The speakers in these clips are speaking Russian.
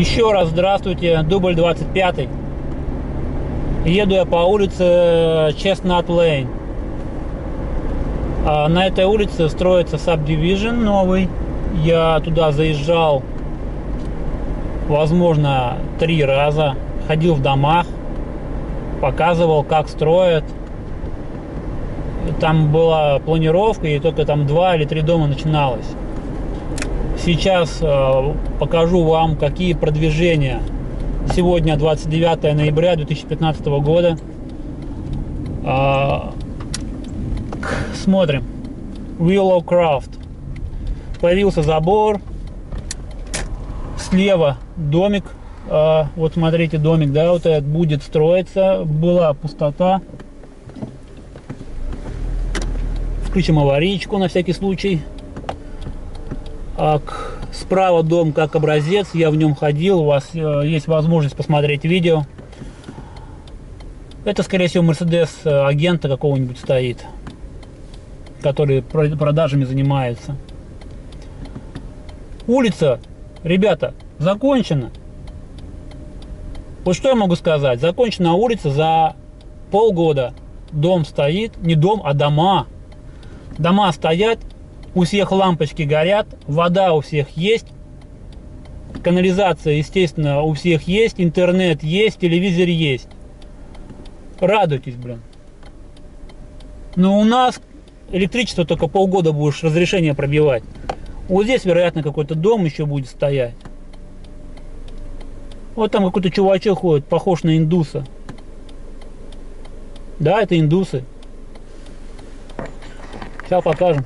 Еще раз здравствуйте, дубль 25. Еду я по улице Chestnut Lane. На этой улице строится сабдивижн новый. Я туда заезжал, возможно, 3 раза. Ходил в домах, показывал, как строят. Там была планировка, и только там 2 или 3 дома начиналось. Сейчас покажу вам, какие продвижения. Сегодня 29 ноября 2015 года. Смотрим. Willow Craft. Появился забор. Слева домик. Вот смотрите, домик, да, вот этот будет строиться. Была пустота. Включим аварийку на всякий случай. Справа дом как образец, я в нем ходил, у вас есть возможность посмотреть видео. Это, скорее всего, Мерседес агента какого-нибудь стоит, который продажами занимается. Улица, ребята, закончена. Вот что я могу сказать, закончена улица за полгода. Дом стоит, не дом, а дома. Дома стоят. У всех лампочки горят, вода у всех есть, канализация, естественно, у всех есть, интернет есть, телевизор есть. Радуйтесь, блин. Но у нас электричество только полгода будешь разрешение пробивать. Вот здесь, вероятно, какой-то дом еще будет стоять. Вот там какой-то чувачок ходит, похож на индуса. Да, это индусы. Сейчас покажем.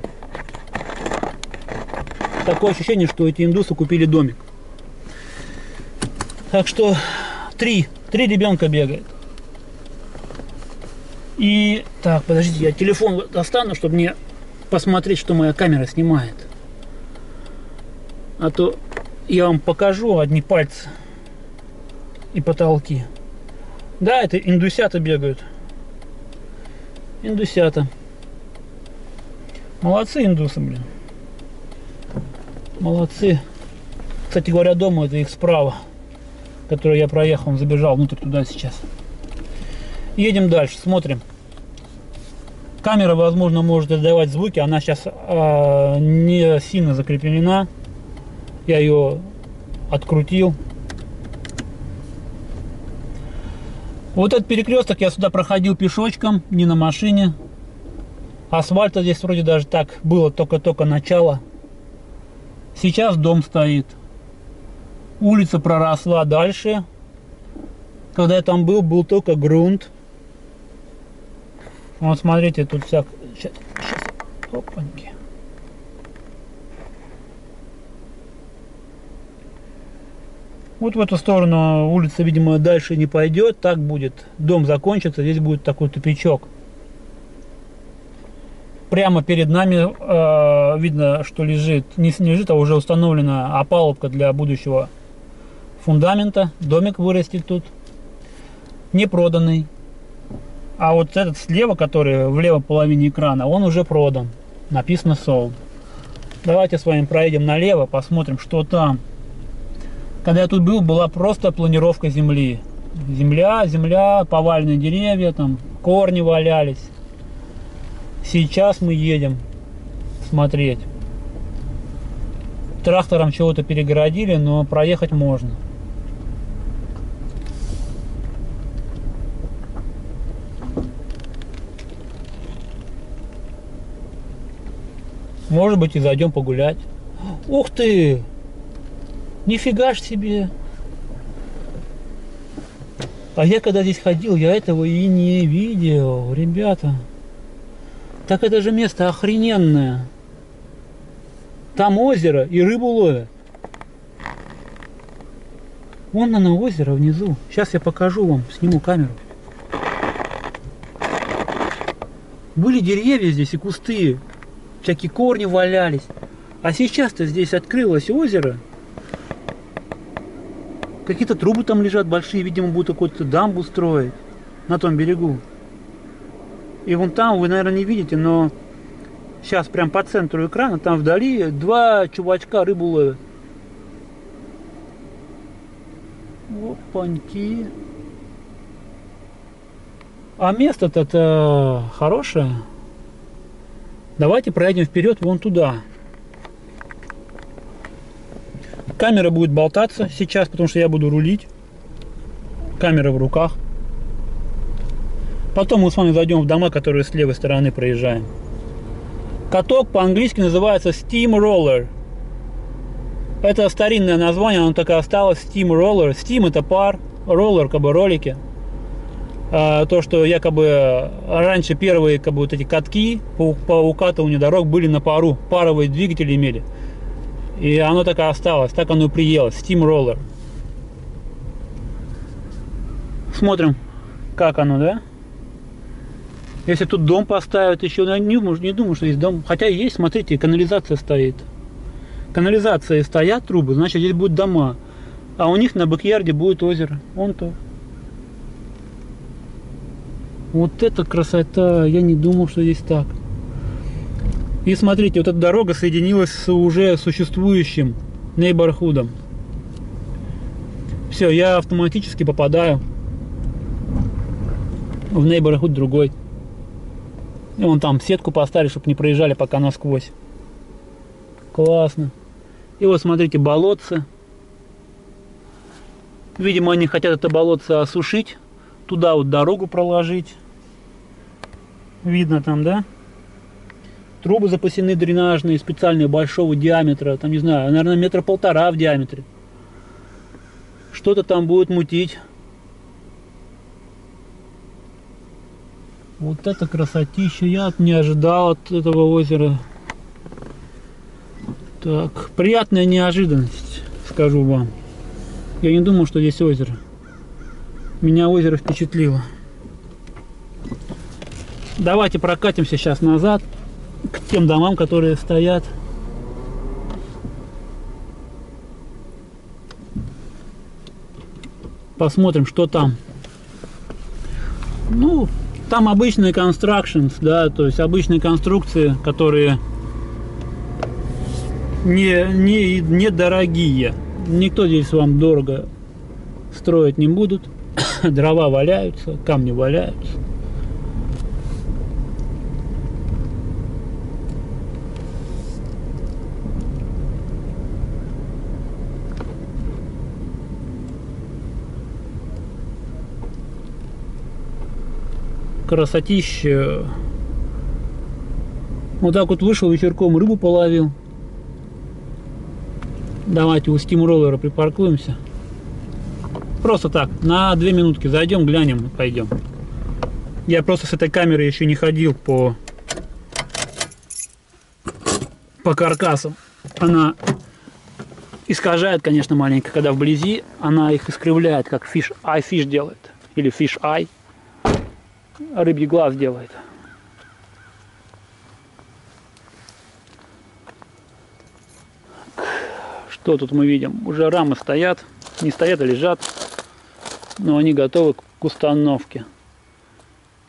Такое ощущение, что эти индусы купили домик. Так что три ребенка бегает. И так, подождите, я телефон достану, чтобы мне посмотреть, что моя камера снимает. А то я вам покажу одни пальцы и потолки. Да, это индусята бегают. Индусята. Молодцы индусы, блин. Молодцы. Кстати говоря, дом это их справа, который я проехал, он забежал внутрь туда сейчас. Едем дальше, смотрим. Камера, возможно, может издавать звуки, она сейчас не сильно закреплена. Я ее открутил. Вот этот перекресток я сюда проходил пешочком, не на машине. Асфальта здесь вроде даже так было, только-только начало. Сейчас дом стоит. Улица проросла дальше. Когда я там был только грунт. Вот смотрите, тут всяк... Сейчас. Опаньки. Вот в эту сторону улица, видимо, дальше не пойдет. Так будет. Дом закончится. Здесь будет такой тупичок. Прямо перед нами видно, что лежит, не лежит, а уже установлена опалубка для будущего фундамента. Домик вырастет тут, не проданный. А вот этот слева, который в левой половине экрана, он уже продан. Написано sold. Давайте с вами проедем налево, посмотрим, что там. Когда я тут был, была просто планировка земли. Земля, поваленные деревья, там корни валялись. Сейчас мы едем смотреть. Трактором чего-то перегородили, но проехать можно. Может быть, и зайдем погулять. Ух ты! Нифига ж себе! А я когда здесь ходил, я этого и не видел, ребята. Так это же место охрененное. Там озеро и рыбу ловят. Вон оно озеро внизу. Сейчас я покажу вам, сниму камеру. Были деревья здесь и кусты. Всякие корни валялись. А сейчас-то здесь открылось озеро. Какие-то трубы там лежат большие. Видимо, будут какую-то дамбу строить на том берегу. И вон там, вы, наверное, не видите, но сейчас прям по центру экрана, там вдали 2 чувачка рыбу ловят. Опаньки. А место-то хорошее. Давайте проедем вперед вон туда. Камера будет болтаться сейчас, потому что я буду рулить. Камера в руках. Потом мы с вами зайдем в дома, которые с левой стороны проезжаем. Каток по-английски называется Steam Roller. Это старинное название, оно так и осталось, Steam Roller. Steam — это пар, Roller — как бы ролики. То, что якобы раньше первые как бы, вот эти катки по укатыванию дорог были на пару, паровые двигатели имели. И оно так и осталось, так оно и приелось, Steam Roller. Смотрим, как оно, да? Если тут дом поставят еще, я не думаю, что здесь дом. Хотя есть, смотрите, канализация стоит. Канализация стоят, трубы, значит здесь будут дома. А у них на бэк-ярде будет озеро. Вон то. Вот это красота, я не думал, что здесь так. И смотрите, вот эта дорога соединилась с уже существующим нейборхудом. Все, я автоматически попадаю в нейборхуд другой. И вон там сетку поставили, чтобы не проезжали пока насквозь. Классно. И вот смотрите, болотца. Видимо, они хотят это болотце осушить. Туда вот дорогу проложить. Видно там, да? Трубы запасены дренажные, специальные, большого диаметра. Там, не знаю, наверное, 1,5 метра в диаметре. Что-то там будет мутить. Вот это красотища. Я не ожидал от этого озера. Так, приятная неожиданность, скажу вам. Я не думал, что здесь озеро. Меня озеро впечатлило. Давайте прокатимся сейчас назад к тем домам, которые стоят. Посмотрим, что там. Ну, там обычные constructions, да, то есть обычные конструкции, которые недорогие. Никто здесь вам дорого строить не будут. Дрова валяются, камни валяются. Красотища. Вот так вот вышел вечерком, рыбу половил. Давайте у Steam Roller припаркуемся. Просто так, на 2 минутки зайдем, глянем, пойдем. Я просто с этой камерой еще не ходил по каркасу. Она искажает, конечно, маленько, когда вблизи. Она их искривляет, как fish делает. Или fish eye. Рыбий глаз делает. Что тут мы видим? Уже рамы стоят. Не стоят, а лежат. Но они готовы к установке.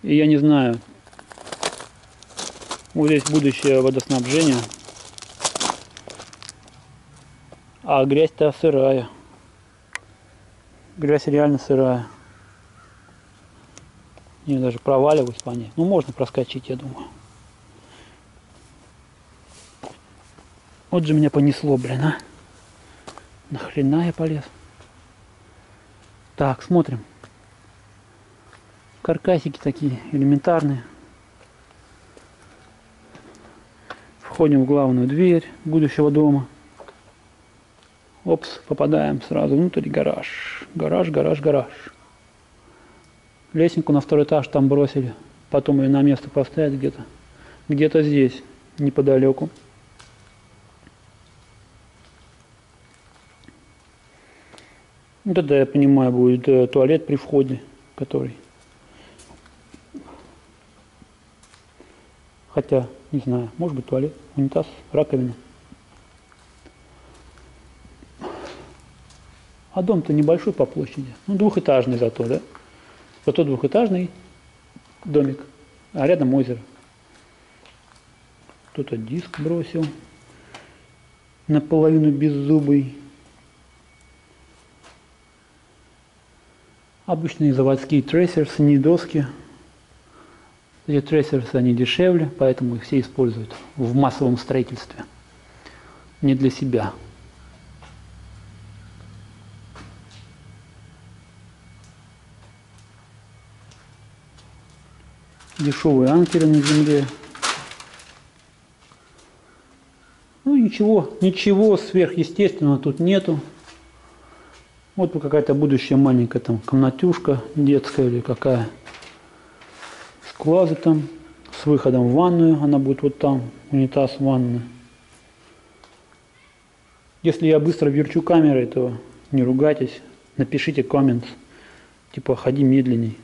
И я не знаю. Вот здесь будущее водоснабжение. А грязь-то сырая. Грязь реально сырая. Я даже проваливаюсь по ней. Ну, можно проскочить, я думаю. Вот же меня понесло, блин, а. Нахрена я полез? Так, смотрим. Каркасики такие элементарные. Входим в главную дверь будущего дома. Опс, попадаем сразу внутрь. Гараж. Гараж, гараж, гараж. Лестницу на 2-й этаж там бросили. Потом ее на место поставят где-то. Где-то здесь, неподалеку. Вот это, я понимаю, будет туалет при входе, который... Хотя, не знаю, может быть туалет, унитаз, раковина. А дом-то небольшой по площади. Ну, двухэтажный зато, да? Зато двухэтажный домик, а рядом озеро. Кто-то диск бросил, наполовину беззубый. Обычные заводские трейсерсы, не доски. Эти трейсерсы, они дешевле, поэтому их все используют в массовом строительстве. Не для себя. Дешевые анкеры на земле. Ну ничего сверхъестественного тут нету. Вот какая-то будущая маленькая там комнатюшка детская или какая. С клазой там, с выходом в ванную. Она будет вот там, унитаз, ванны. Если я быстро верчу камерой, то не ругайтесь. Напишите коммент, типа ходи медленней.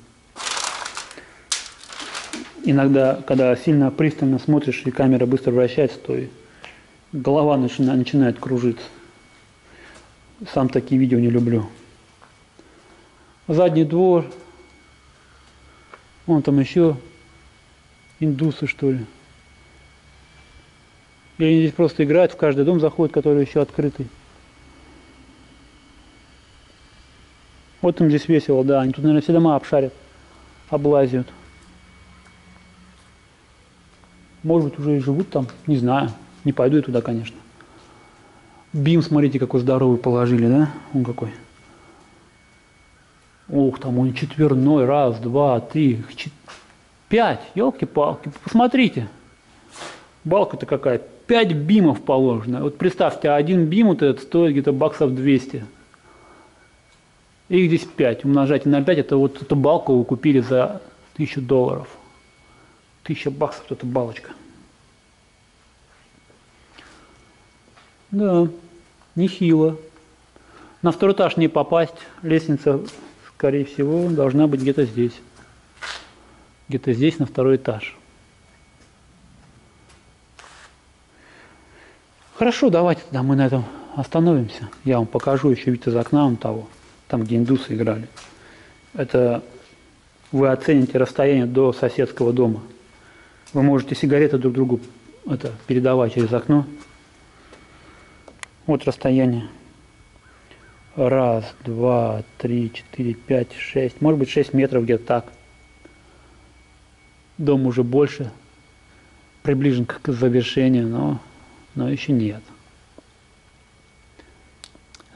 Иногда, когда сильно пристально смотришь и камера быстро вращается, то и голова начинает кружиться. Сам такие видео не люблю. Задний двор. Вон там еще индусы, что ли. И они здесь просто играют, в каждый дом заходят, который еще открытый. Вот им здесь весело, да. Они тут, наверное, все дома обшарят, облазят. Может быть, уже и живут там, не знаю. Не пойду я туда, конечно. Бим, смотрите, какой здоровый положили, да? Он какой. Ух, там он четверной. Раз, два, три, пять. Елки-палки, посмотрите. Балка-то какая. 5 бимов положено. Вот представьте, один бим вот этот стоит где-то баксов 200. Их здесь 5. Умножайте на 5. Это вот эту балку вы купили за $1000. 1000 баксов вот эта балочка. Да, нехило. На второй этаж не попасть. Лестница, скорее всего, должна быть где-то здесь. Где-то здесь, на второй этаж. Хорошо, давайте тогда мы на этом остановимся. Я вам покажу еще вид из окна вон того, там, где индусы играли. Это вы оцените расстояние до соседского дома. Вы можете сигареты друг другу передавать через окно. Вот расстояние. Раз, два, три, четыре, пять, шесть. Может быть, 6 метров где-то так. Дом уже больше. Приближен к завершению, но еще нет.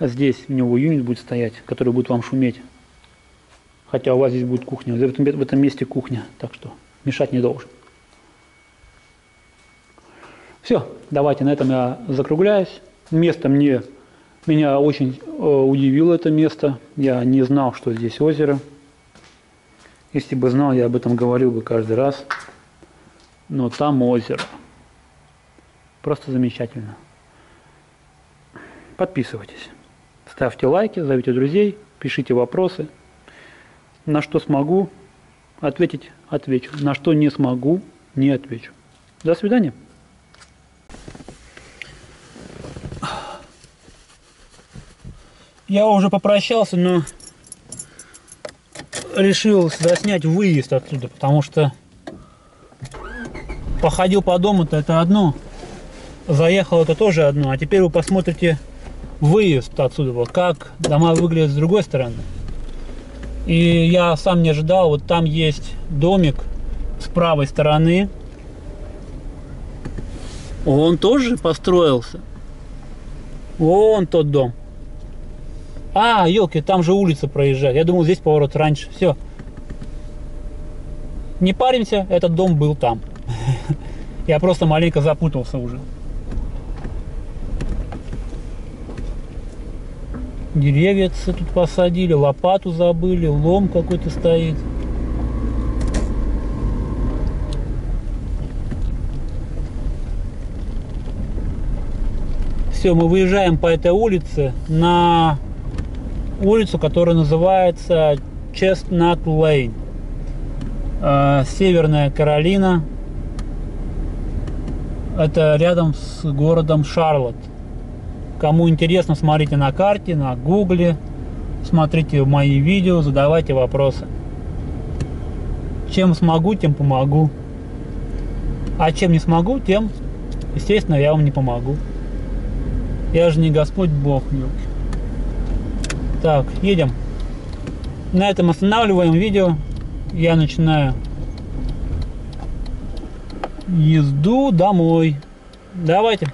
А здесь у него юнит будет стоять, который будет вам шуметь. Хотя у вас здесь будет кухня. В этом месте кухня, так что мешать не должен. Все, давайте на этом я закругляюсь. Место меня очень удивило это место. Я не знал, что здесь озеро. Если бы знал, я об этом говорил бы каждый раз. Но там озеро. Просто замечательно. Подписывайтесь. Ставьте лайки, зовите друзей, пишите вопросы. На что смогу ответить, отвечу. На что не смогу, не отвечу. До свидания. Я уже попрощался, но решил заснять выезд отсюда, потому что походил по дому-то это одно. Заехал это тоже одно, а теперь вы посмотрите выезд отсюда, вот как дома выглядят с другой стороны. И я сам не ожидал, вот там есть домик с правой стороны. Он тоже построился. Вон тот дом. А, елки, там же улица проезжает. Я думал, здесь поворот раньше. Все. Не паримся, этот дом был там. Я просто маленько запутался уже. Деревья тут посадили, лопату забыли, лом какой-то стоит. Все, мы выезжаем по этой улице на улицу, которая называется Chestnut Lane. Северная Каролина. Это рядом с городом Шарлотт. Кому интересно, смотрите на карте, на гугле, смотрите мои видео, задавайте вопросы. Чем смогу, тем помогу. А чем не смогу, тем, естественно, я вам не помогу. Я же не Господь Бог. Так, едем. На этом останавливаем видео. Я начинаю езду домой. Давайте.